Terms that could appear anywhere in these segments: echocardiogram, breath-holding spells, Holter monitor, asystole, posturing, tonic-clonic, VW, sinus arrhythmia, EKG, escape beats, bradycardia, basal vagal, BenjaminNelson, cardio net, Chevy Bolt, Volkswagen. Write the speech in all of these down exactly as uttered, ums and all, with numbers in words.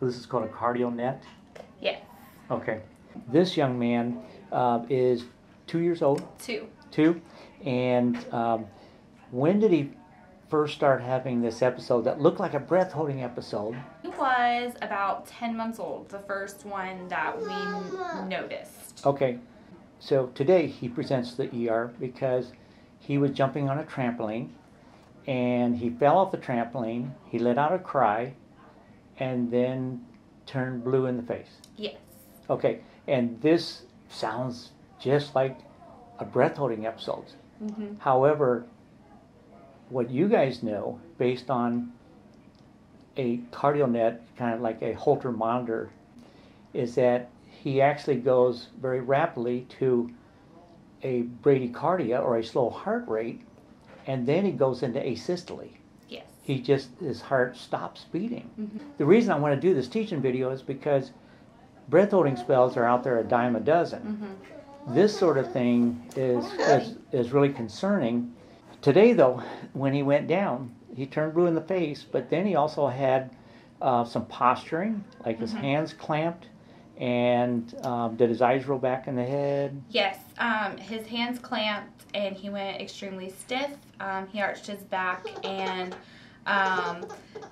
So this is called a cardio net? Yes. Okay. This young man uh, is two years old? Two. Two. And um, when did he first start having this episode that looked like a breath-holding episode? He was about ten months old, the first one that we Mama. noticed. Okay. So today he presents to the E R because he was jumping on a trampoline and he fell off the trampoline, he let out a cry, and then turned blue in the face. Yes. Okay, and this sounds just like a breath-holding episode. Mm-hmm. However, what you guys know, based on a cardio net, kind of like a Holter monitor, is that he actually goes very rapidly to a bradycardia or a slow heart rate, and then he goes into asystole. Yes. He just, his heart stops beating. Mm-hmm. The reason I want to do this teaching video is because breath-holding spells are out there a dime a dozen. Mm-hmm. This sort of thing is, is, is really concerning. Today, though, when he went down, he turned blue in the face, but then he also had uh, some posturing, like his mm-hmm. hands clamped, and um, did his eyes roll back in the head? Yes, um, his hands clamped, and he went extremely stiff. Um, he arched his back, and um,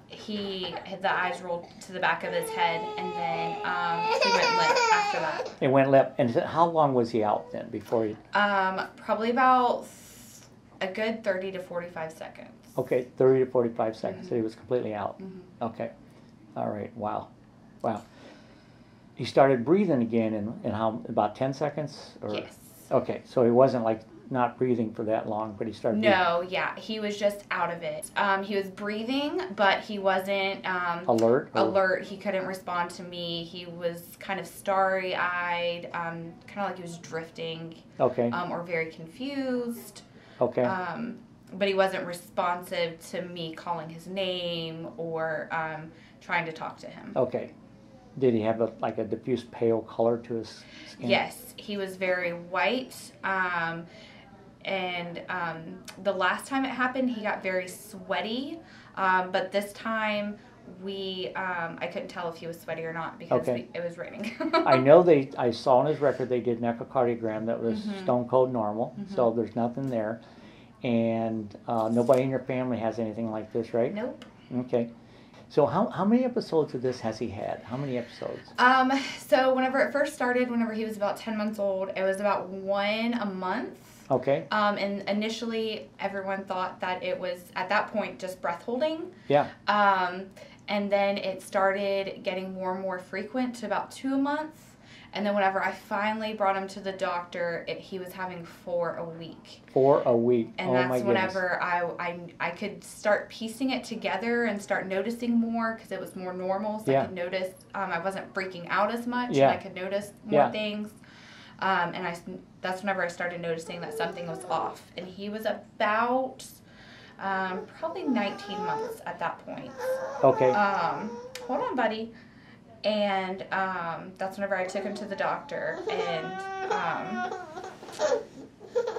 he the eyes rolled to the back of his head, and then um, he went limp after that. It went limp. And how long was he out then before he? Um, probably about a good thirty to forty-five seconds. Okay, thirty to forty-five seconds, mm-hmm. so he was completely out. Mm-hmm. Okay, all right, wow, wow. He started breathing again in, in how, about ten seconds? Or? Yes. Okay, so he wasn't like not breathing for that long, but he started No, breathing. yeah, he was just out of it. Um, he was breathing, but he wasn't um, alert. Or? Alert, he couldn't respond to me. He was kind of starry-eyed, um, kind of like he was drifting. Okay. Um, or very confused. Okay. Um, but he wasn't responsive to me calling his name or um, trying to talk to him. Okay. Did he have a, like a diffuse pale color to his skin? Yes, he was very white, um, and um, the last time it happened, he got very sweaty, um, but this time we, um, I couldn't tell if he was sweaty or not because okay. we, it was raining. I know they, I saw on his record they did an echocardiogram that was mm-hmm. stone cold normal, mm-hmm. so there's nothing there, and uh, nobody in your family has anything like this, right? Nope. Okay. So how, how many episodes of this has he had? How many episodes? Um, so whenever it first started, whenever he was about ten months old, it was about one a month. Okay. Um, and initially, everyone thought that it was, at that point, just breath holding. Yeah. Um, and then it started getting more and more frequent to about two a month. And then whenever I finally brought him to the doctor, it, he was having four a week. Four a week. And oh that's my whenever I, I I could start piecing it together and start noticing more because it was more normal. So yeah. I could notice um, I wasn't freaking out as much. Yeah. And I could notice more yeah. things. Um, and I, that's whenever I started noticing that something was off. And he was about um, probably nineteen months at that point. Okay. Um, hold on, buddy. And um, that's whenever I took him to the doctor, and um,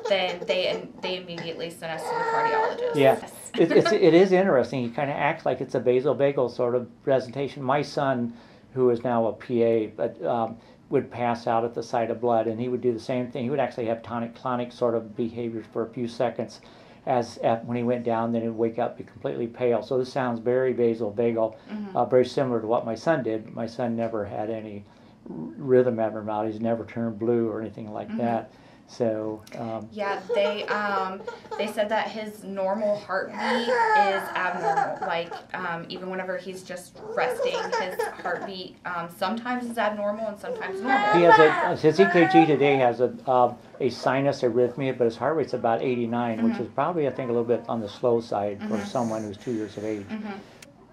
then they they immediately sent us to the cardiologist. Yeah, it, it's, it is interesting. He kind of acts like it's a basal vagal sort of presentation. My son, who is now a P A, but um, would pass out at the sight of blood, and he would do the same thing. He would actually have tonic-clonic sort of behaviors for a few seconds. As when he went down, then he'd wake up, be completely pale. So this sounds very basal vagal, mm-hmm. uh, very similar to what my son did. My son never had any rhythm abnormalities, never turned blue or anything like mm-hmm. that. So um, yeah, they um, they said that his normal heartbeat is abnormal. Like um, even whenever he's just resting, his heartbeat um, sometimes is abnormal and sometimes normal. He has a, his E K G today has a uh, a sinus arrhythmia, but his heart rate's about eighty-nine, mm-hmm. which is probably I think a little bit on the slow side mm-hmm. for someone who's two years of age. Mm-hmm.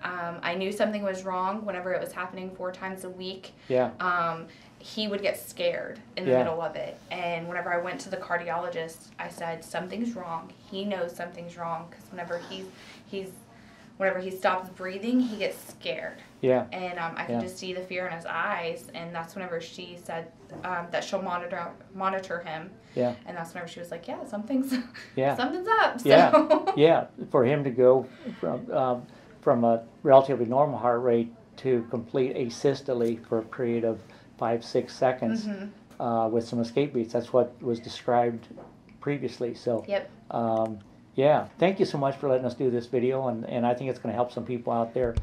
Um, I knew something was wrong whenever it was happening four times a week. Yeah. Um, he would get scared in the yeah. middle of it. And whenever I went to the cardiologist, I said, something's wrong. He knows something's wrong because whenever he's, he's, whenever he stops breathing, he gets scared. Yeah. And um, I could yeah. just see the fear in his eyes. And that's whenever she said um, that she'll monitor monitor him. Yeah. And that's whenever she was like, yeah, something's, yeah. something's up. So. Yeah. Yeah. For him to go from... Um, from a relatively normal heart rate to complete asystole for a period of five, six seconds mm-hmm. uh, with some escape beats. That's what was described previously. So, yep. um, yeah, thank you so much for letting us do this video, and, and I think it's going to help some people out there.